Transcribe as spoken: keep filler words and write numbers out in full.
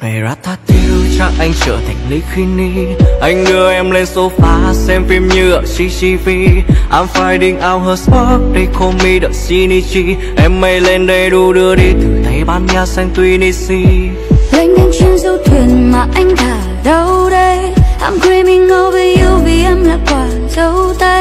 này Ratatouille. Chắc anh trở thành lý khi ni, anh đưa em lên sofa xem phim như ở xê tê vê. I'm finding out her spark, they call me the Shinichi. Em mây lên đây đu đưa đi từ Tây Ban Nha sang Tunisia. Lênh đênh trên du thuyền mà anh thả đâu đây? I'm dreaming over you vì em là quả dấu tay.